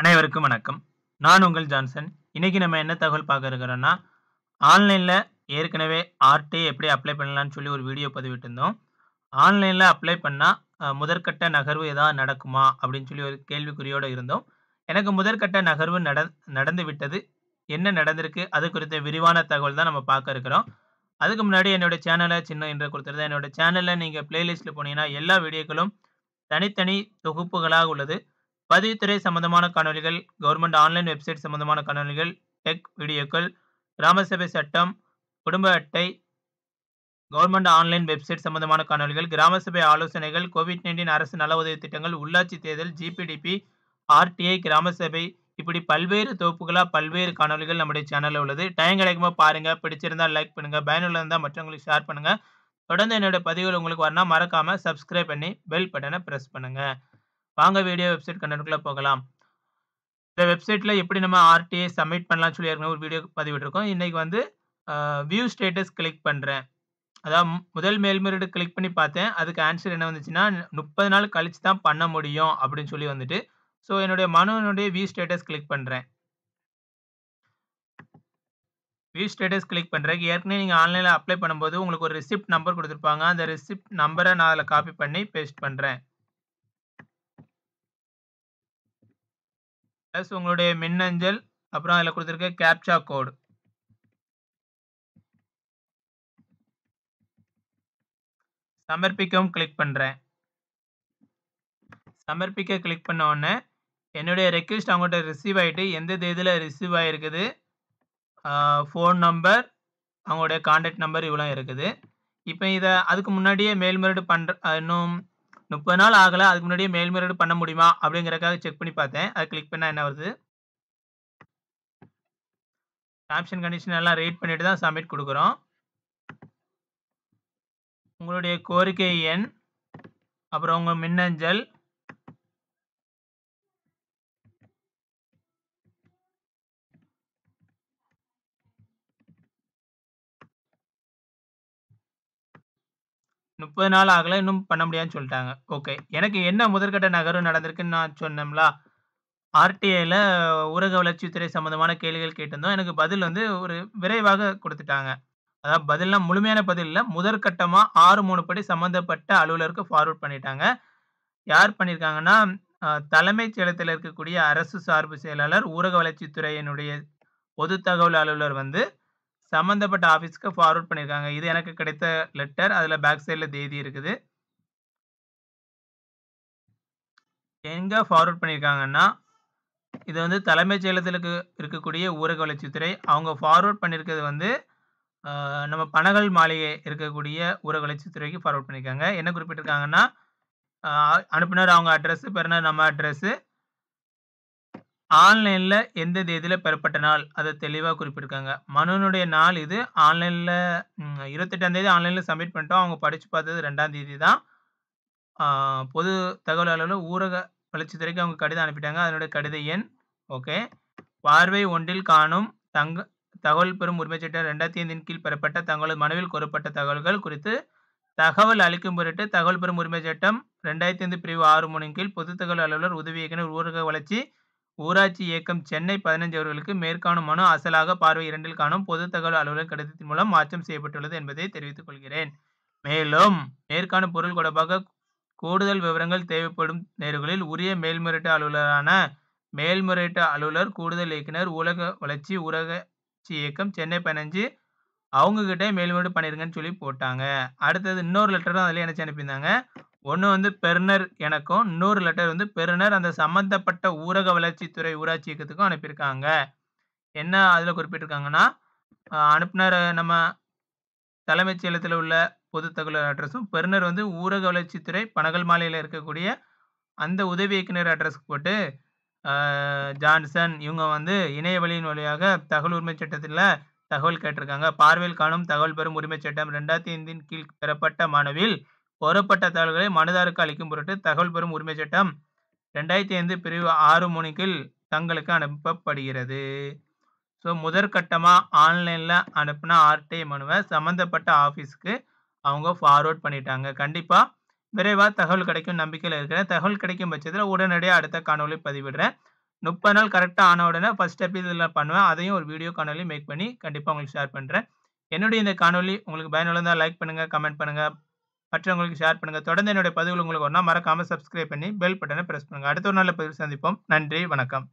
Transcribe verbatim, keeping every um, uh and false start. அனைவருக்கும் வணக்கம். நான் உங்கள் ஜான்சன். இன்றைக்கி நம்ம என்ன தகவல் பார்க்க இருக்கிறோன்னா, ஆன்லைனில் ஏற்கனவே ஆர்டிஐ எப்படி அப்ளை பண்ணலான்னு சொல்லி ஒரு வீடியோ பதிவிட்டிருந்தோம். ஆன்லைனில் அப்ளை பண்ணால் முதற்கட்ட நகர்வு ஏதாவது நடக்குமா அப்படின்னு சொல்லி ஒரு கேள்விக்குறியோடு இருந்தோம். எனக்கு முதற்கட்ட நகர்வு நட நடந்து விட்டது. என்ன நடந்திருக்கு அது குறித்த விரிவான தகவல் தான் நம்ம பார்க்க இருக்கிறோம். அதுக்கு முன்னாடி என்னோடய சேனலை சின்ன என்று கொடுத்துருந்தேன். என்னோடய சேனலில் நீங்கள் பிளேலிஸ்ட்டில் போனீங்கன்னா எல்லா வீடியோக்களும் தனித்தனி தொகுப்புகளாக உள்ளது. பதிவுத்துறை சம்பந்தமான காணொலிகள், கவர்மெண்ட் ஆன்லைன் வெப்சைட் சம்பந்தமான காணொலிகள், டெக் வீடியோக்கள், கிராமசபை சட்டம், குடும்ப அட்டை, கவர்மெண்ட் ஆன்லைன் வெப்சைட் சம்பந்தமான காணொலிகள், கிராமசபை ஆலோசனைகள், கோவிட் நைன்டீன் அரசு நல உதவி திட்டங்கள், உள்ளாட்சி தேர்தல், ஜிபிடிபி, ஆர்டிஐ, கிராமசபை, இப்படி பல்வேறு தொகுப்புகளாக பல்வேறு காணொலிகள் நம்முடைய சேனலில் உள்ளது. டைம் கிடைக்குமா பாருங்கள். பிடிச்சிருந்தால் லைக் பண்ணுங்கள். பயனுள்ள இருந்தால் மற்றவங்களுக்கு ஷேர் பண்ணுங்கள். தொடர்ந்து என்னுடைய பதிவுகள் உங்களுக்கு வரனா மறக்காமல் சப்ஸ்கிரைப் பண்ணி பெல் பட்டனை ப்ரெஸ் பண்ணுங்கள். வாங்க வீடியோ வெப்சைட் கண்டென்ட்குள்ளே போகலாம். இந்த வெப்சைட்டில் எப்படி நம்ம ஆர்டிஐ சப்மிட் பண்ணலாம்னு சொல்லி ஏற்கனவே ஒரு வீடியோ பதிவிட்டிருக்கோம். இன்றைக்கி வந்து வியூ ஸ்டேட்டஸ் கிளிக் பண்ணுறேன். அதாவது முதல் மேல்முறையீடு கிளிக் பண்ணி பார்த்தேன். அதுக்கு ஆன்சர் என்ன வந்துச்சுன்னா, முப்பது நாள் கழித்து தான் பண்ண முடியும் அப்படின்னு சொல்லி வந்துட்டு. ஸோ என்னுடைய மனுவினுடைய வியூ ஸ்டேட்டஸ் கிளிக் பண்ணுறேன். வியூ ஸ்டேட்டஸ் கிளிக் பண்ணுறேன். ஏற்கனவே நீங்கள் ஆன்லைனில் அப்ளை பண்ணும்போது உங்களுக்கு ஒரு ரிசிப்ட் நம்பர் கொடுத்துருப்பாங்க. அந்த ரிசிப்ட் நம்பரை நான் அதில் காப்பி பண்ணி பேஸ்ட் பண்ணுறேன். ப்ளஸ் உங்களுடைய மின்னஞ்சல், அப்புறம் அதில் கொடுத்துருக்க கேப்சா கோடு. சமர்ப்பிக்கவும் கிளிக் பண்ணுறேன். சமர்ப்பிக்க கிளிக் பண்ண உடனே என்னுடைய ரெக்வஸ்ட் அவங்கள்ட்ட ரிசீவ் ஆகிட்டு எந்த தேதியில் ரிசீவ் ஆகிருக்குது, ஃபோன் நம்பர், அவங்களுடைய கான்டாக்ட் நம்பர் இவ்வளோ இருக்குது. இப்போ இதை அதுக்கு முன்னாடியே மேல்முறையீடு பண்ணுற இன்னும் முப்பது நாள் ஆகலை, அதுக்கு முன்னாடியே மேல்முறையீடு பண்ண முடியுமா அப்படிங்கிறக்காக செக் பண்ணி பார்த்தேன். அது கிளிக் பண்ணால் என்ன வருது, டேர்ம்ஸ் அண்ட் கண்டிஷன் எல்லாம் ரீட் பண்ணிட்டு தான் சப்மிட் கொடுக்குறோம். உங்களுடைய கோரிக்கை எண், அப்புறம் உங்கள் மின்னஞ்சல், முப்பது நாள் ஆகலை இன்னும் பண்ண முடியாதுன்னு சொல்லிட்டாங்க. ஓகே, எனக்கு என்ன முதற்கட்ட நகர்வு நடந்திருக்குன்னு நான் சொன்னோம்லா, ஆர்டிஐயில் ஊரக வளர்ச்சித்துறை சம்மந்தமான கேள்விகள் கேட்டிருந்தோம். எனக்கு பதில் வந்து ஒரு விரைவாக கொடுத்துட்டாங்க. அதாவது பதிலாம் முழுமையான பதில் இல்லை, முதற்கட்டமாக ஆறு மூணு படி சம்மந்தப்பட்ட அலுவலருக்கு ஃபார்வர்ட் பண்ணிட்டாங்க. யார் பண்ணியிருக்காங்கன்னா, தலைமைச் செயலத்தில் இருக்கக்கூடிய அரசு சார்பு செயலாளர், ஊரக வளர்ச்சித்துறையினுடைய பொது தகவல் அலுவலர் வந்து சம்மந்தப்பட்ட ஆஃபீஸ்க்கு ஃபார்வர்ட் பண்ணியிருக்காங்க. இது எனக்கு கிடைத்த லெட்டர். அதில் பேக் சைடில் தேதி இருக்குது. எங்கே ஃபார்வர்ட் பண்ணியிருக்காங்கன்னா, இது வந்து தலைமைச் செயலகத்திற்கு இருக்கக்கூடிய ஊரக வளர்ச்சித்துறை. அவங்க ஃபார்வர்ட் பண்ணியிருக்கிறது வந்து நம்ம பனகல் மாளிகை இருக்கக்கூடிய ஊரக வளர்ச்சித்துறைக்கு ஃபார்வர்ட் பண்ணியிருக்காங்க. என்ன குறிப்பிட்டிருக்காங்கன்னா, அனுப்பினர் அவங்க அட்ரஸ்ஸு, பெறுநர் நம்ம அட்ரஸ்ஸு, ஆன்லைனில் எந்த தேதியில் பெறப்பட்ட நாள் அதை தெளிவாக குறிப்பிட்டிருக்காங்க. மனுனுடைய நாள் இது. ஆன்லைனில் இருபத்தெட்டாந்தேதி ஆன்லைனில் சப்மிட் பண்ணிட்டோம். அவங்க படித்து பார்த்தது ரெண்டாம் தேதி தான். பொது தகவல் அலுவலர் ஊரக வளர்ச்சித்துறைக்கு அவங்க கடிதம் அனுப்பிட்டாங்க. அதனுடைய கடித எண், ஓகே, பார்வை ஒன்றில் காணும் தங்க தகவல் பெறும் உரிமைச் சட்டம் ரெண்டாயிரத்தி ஐந்தின் கீழ் பெறப்பட்ட தங்களது மனுவில் கோரப்பட்ட தகவல்கள் குறித்து தகவல் அளிக்கும் பொருட்டு தகவல் பெறும் உரிமைச் சட்டம் ரெண்டாயிரத்தி ஐந்து பிரிவு ஆறு மூணின் கீழ் பொது தகவல் அலுவலர் உதவி இயக்குனர் ஊரக வளர்ச்சி ஊராட்சி இயக்கம் சென்னை பதினைஞ்சு அவர்களுக்கு மேற்காணும் மனு அசலாக பார்வை இரண்டில் காணும் பொது தகவல் அலுவலர் கடிதத்தின் மூலம் மாற்றம் செய்யப்பட்டுள்ளது என்பதை தெரிவித்துக் கொள்கிறேன். மேலும் மேற்காணும் பொருள் தொடர்பாக கூடுதல் விவரங்கள் தேவைப்படும் நேர்களில் உரிய மேல்முறையீட்டு அலுவலரான மேல்முறையீட்டு அலுவலர் கூடுதல் இயக்குனர் ஊரக வளர்ச்சி ஊராட்சி இயக்கம் சென்னை பதினஞ்சு அவங்கக்கிட்ட மேல்முறையீடு பண்ணிருங்கன்னு சொல்லி போட்டாங்க. அடுத்தது இன்னொரு லெட்டரும் அதில் எனக்கு அனுப்பியிருந்தாங்க. ஒன்று வந்து பெறுநர் எனக்கும், இன்னொரு லெட்டர் வந்து பெறுநர் அந்த சம்மந்தப்பட்ட ஊரக வளர்ச்சித்துறை ஊராட்சி இயக்கத்துக்கும் அனுப்பியிருக்காங்க. என்ன அதில் குறிப்பிட்டிருக்காங்கன்னா, அனுப்புனர் நம்ம தலைமைச் செயலகத்தில் உள்ள பொது தகவல் அட்ரஸும், பெறுநர் வந்து ஊரக வளர்ச்சித்துறை பனகல் மாலையில் இருக்கக்கூடிய அந்த உதவி இயக்குனர் அட்ரஸுக்கு போட்டு ஜான்சன் இவங்க வந்து இணைய வழியின் வழியாக தகவல் உரிமைச் சட்டத்தில் தகவல் கேட்டிருக்காங்க. பார்வையில் காணும் தகவல் பெறும் உரிமைச் சட்டம் ரெண்டாயிரத்தி ஐந்தின் கீழ் பெறப்பட்ட மனுவில் கோரப்பட்ட தகவல்களை மனுதாருக்கு அளிக்கும் பொருட்டு தகவல் பெறும் உரிமைச் சட்டம் ரெண்டாயிரத்தி ஐந்து பிரிவு ஆறு மூணுக்கில் தங்களுக்கு அனுப்பப்படுகிறது. ஸோ முதற்கட்டமாக ஆன்லைனில் அனுப்பின ஆர்டிஐ மனுவை சம்மந்தப்பட்ட ஆஃபீஸுக்கு அவங்க ஃபார்வேர்ட் பண்ணிட்டாங்க. கண்டிப்பாக விரைவாக தகவல் கிடைக்கும் நம்பிக்கையில் இருக்கிறேன். தகவல் கிடைக்கும் பட்சத்தில் உடனடியாக அடுத்த காணொலி பதிவிடுறேன். முப்பது நாள் கரெக்டாக ஆன உடனே ஃபஸ்ட் ஸ்டெப் இதெல்லாம் பண்ணுவேன். அதையும் ஒரு வீடியோ காணொலி மேக் பண்ணி கண்டிப்பாக உங்களுக்கு ஷேர் பண்ணுறேன். என்னுடைய இந்த காணொலி உங்களுக்கு பயனுள்ளதாக லைக் பண்ணுங்கள், கமெண்ட் பண்ணுங்கள், மற்றவங்களுக்கு ஷேர் பண்ணுங்கள். தொடர்ந்து என்னுடைய பதிவுகள் உங்களுக்கு ஒன்றா மறக்காமல் சப்ஸ்கிரைப் பண்ணி பெல் பட்டனை ப்ரெஸ் பண்ணுங்கள். அடுத்த ஒரு நாளில் பதிவு சந்திப்போம். நன்றி, வணக்கம்.